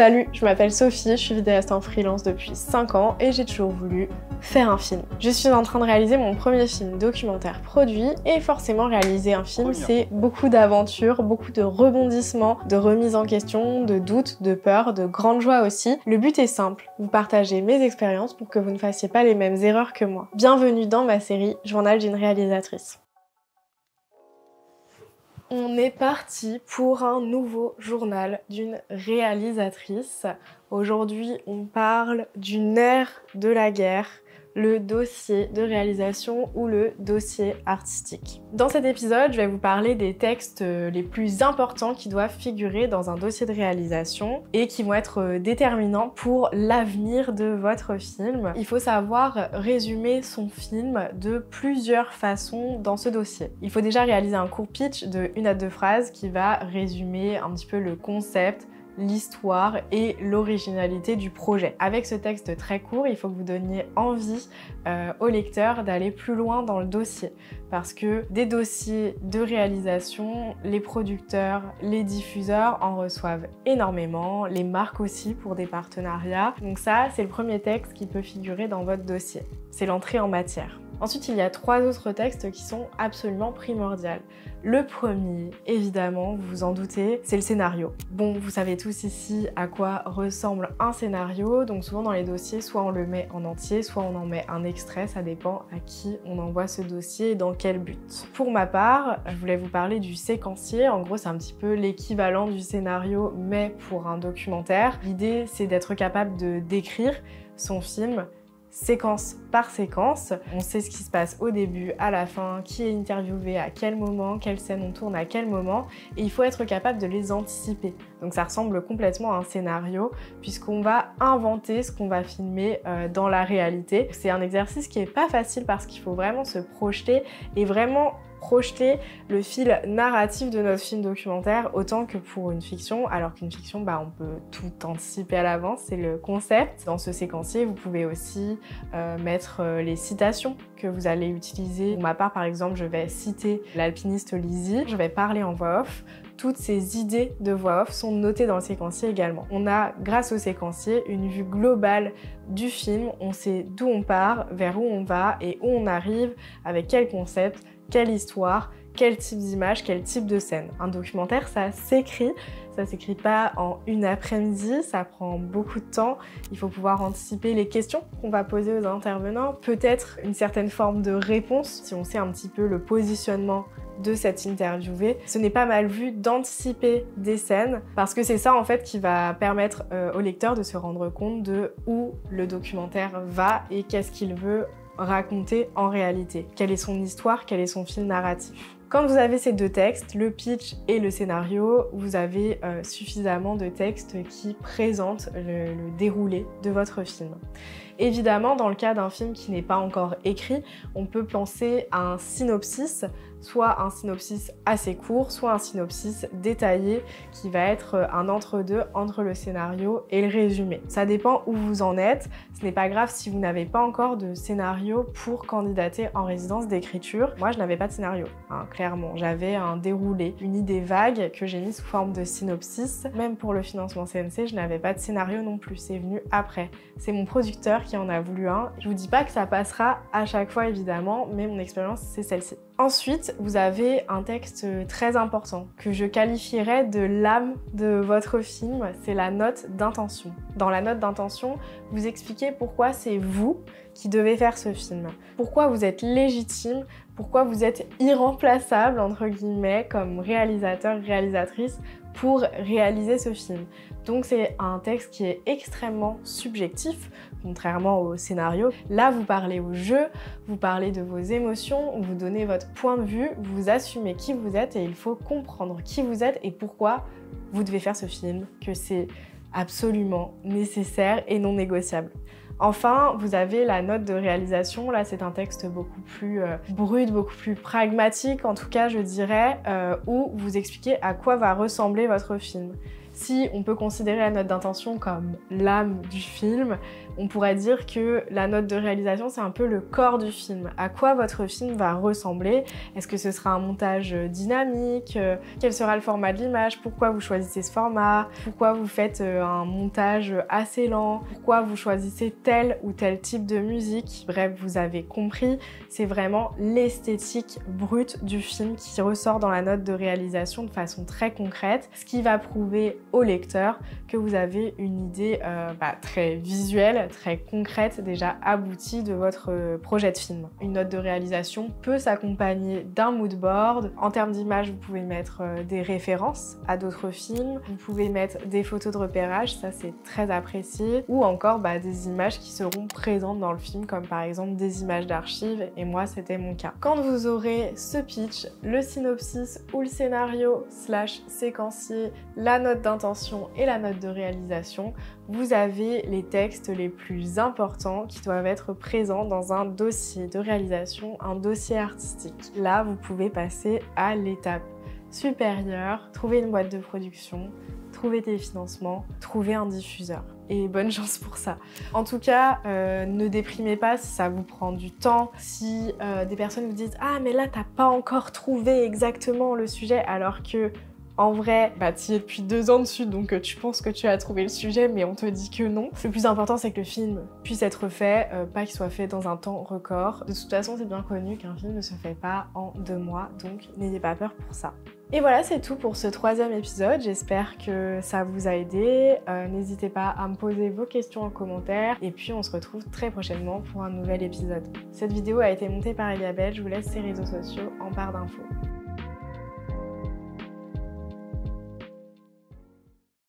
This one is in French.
Salut, je m'appelle Sophie, je suis vidéaste en freelance depuis 5 ans et j'ai toujours voulu faire un film. Je suis en train de réaliser mon premier film documentaire produit et forcément réaliser un film c'est beaucoup d'aventures, beaucoup de rebondissements, de remises en question, de doutes, de peurs, de grandes joies aussi. Le but est simple, vous partagez mes expériences pour que vous ne fassiez pas les mêmes erreurs que moi. Bienvenue dans ma série Journal d'une réalisatrice. On est parti pour un nouveau journal d'une réalisatrice. Aujourd'hui, on parle d'une ère de la guerre, le dossier de réalisation ou le dossier artistique. Dans cet épisode, je vais vous parler des textes les plus importants qui doivent figurer dans un dossier de réalisation et qui vont être déterminants pour l'avenir de votre film. Il faut savoir résumer son film de plusieurs façons dans ce dossier. Il faut déjà réaliser un court pitch de 1 à 2 phrases qui va résumer un petit peu le concept, l'histoire et l'originalité du projet. Avec ce texte très court, il faut que vous donniez envie au lecteur d'aller plus loin dans le dossier parce que des dossiers de réalisation, les producteurs, les diffuseurs en reçoivent énormément, les marques aussi pour des partenariats. Donc ça, c'est le premier texte qui peut figurer dans votre dossier. C'est l'entrée en matière. Ensuite, il y a 3 autres textes qui sont absolument primordiaux. Le premier, évidemment, vous vous en doutez, c'est le scénario. Bon, vous savez tous ici à quoi ressemble un scénario, donc souvent dans les dossiers, soit on le met en entier, soit on en met un extrait, ça dépend à qui on envoie ce dossier et dans quel but. Pour ma part, je voulais vous parler du séquencier, en gros c'est un petit peu l'équivalent du scénario mais pour un documentaire. L'idée c'est d'être capable de décrire son film séquence par séquence. On sait ce qui se passe au début, à la fin, qui est interviewé, à quel moment, quelle scène on tourne, à quel moment, et il faut être capable de les anticiper. Donc ça ressemble complètement à un scénario puisqu'on va inventer ce qu'on va filmer dans la réalité. C'est un exercice qui est pas facile parce qu'il faut vraiment se projeter et vraiment projeter le fil narratif de notre film documentaire autant que pour une fiction, alors qu'une fiction, on peut tout anticiper à l'avance, c'est le concept. Dans ce séquencier, vous pouvez aussi mettre les citations que vous allez utiliser. Pour ma part, par exemple, je vais citer l'alpiniste Lizzie, je vais parler en voix off. Toutes ces idées de voix off sont notées dans le séquencier également. On a, grâce au séquencier, une vue globale du film, on sait d'où on part, vers où on va et où on arrive, avec quel concept, quelle histoire, quel type d'image, quel type de scène. Un documentaire, ça s'écrit pas en une après-midi, ça prend beaucoup de temps, il faut pouvoir anticiper les questions qu'on va poser aux intervenants, peut-être une certaine forme de réponse, si on sait un petit peu le positionnement de cette interviewée. Ce n'est pas mal vu d'anticiper des scènes parce que c'est ça en fait qui va permettre au lecteur de se rendre compte de où le documentaire va et qu'est-ce qu'il veut raconter en réalité. Quelle est son histoire, quel est son fil narratif. Quand vous avez ces 2 textes, le pitch et le scénario, vous avez suffisamment de textes qui présentent le déroulé de votre film. Évidemment, dans le cas d'un film qui n'est pas encore écrit, on peut penser à un synopsis, soit un synopsis assez court, soit un synopsis détaillé qui va être un entre-deux entre le scénario et le résumé. Ça dépend où vous en êtes, ce n'est pas grave si vous n'avez pas encore de scénario pour candidater en résidence d'écriture. Moi, je n'avais pas de scénario, clairement. J'avais un déroulé, une idée vague que j'ai mis sous forme de synopsis. Même pour le financement CNC, je n'avais pas de scénario non plus, c'est venu après. C'est mon producteur qui en a voulu un. Je vous dis pas que ça passera à chaque fois évidemment, mais mon expérience c'est celle-ci. Ensuite, vous avez un texte très important que je qualifierais de l'âme de votre film, c'est la note d'intention. Dans la note d'intention, vous expliquez pourquoi c'est vous qui devez faire ce film, pourquoi vous êtes légitime, pourquoi vous êtes irremplaçable entre guillemets comme réalisateur, réalisatrice pour réaliser ce film. Donc c'est un texte qui est extrêmement subjectif, contrairement au scénario. Là, vous parlez au jeu, vous parlez de vos émotions, vous donnez votre point de vue, vous assumez qui vous êtes et il faut comprendre qui vous êtes et pourquoi vous devez faire ce film, que c'est absolument nécessaire et non négociable. Enfin, vous avez la note de réalisation. Là, c'est un texte beaucoup plus brut, beaucoup plus pragmatique, en tout cas, je dirais, où vous expliquez à quoi va ressembler votre film. Si on peut considérer la note d'intention comme l'âme du film, on pourrait dire que la note de réalisation, c'est un peu le corps du film. À quoi votre film va ressembler? Est-ce que ce sera un montage dynamique? Quel sera le format de l'image? Pourquoi vous choisissez ce format? Pourquoi vous faites un montage assez lent? Pourquoi vous choisissez tel ou tel type de musique? Bref, vous avez compris, c'est vraiment l'esthétique brute du film qui ressort dans la note de réalisation de façon très concrète, ce qui va prouver au lecteur que vous avez une idée très visuelle, très concrète, déjà aboutie de votre projet de film. Une note de réalisation peut s'accompagner d'un mood board. En termes d'image, vous pouvez mettre des références à d'autres films, vous pouvez mettre des photos de repérage, ça c'est très apprécié, ou encore des images qui seront présentes dans le film, comme par exemple des images d'archives, et moi c'était mon cas. Quand vous aurez ce pitch, le synopsis ou le scénario / séquencier, la note d'intention et la note de réalisation, vous avez les textes les plus importants qui doivent être présents dans un dossier de réalisation, un dossier artistique. Là, vous pouvez passer à l'étape supérieure, trouver une boîte de production, trouver des financements, trouver un diffuseur. Et bonne chance pour ça. En tout cas, ne déprimez pas si ça vous prend du temps, si des personnes vous disent « Ah, mais là, t'as pas encore trouvé exactement le sujet », alors que en vrai, tu y es depuis 2 ans dessus, donc tu penses que tu as trouvé le sujet, mais on te dit que non. Le plus important, c'est que le film puisse être fait, pas qu'il soit fait dans un temps record. De toute façon, c'est bien connu qu'un film ne se fait pas en 2 mois, donc n'ayez pas peur pour ça. Et voilà, c'est tout pour ce 3e épisode, j'espère que ça vous a aidé, n'hésitez pas à me poser vos questions en commentaire, et puis on se retrouve très prochainement pour un nouvel épisode. Cette vidéo a été montée par Eliabelle, je vous laisse ses réseaux sociaux en barre d'infos.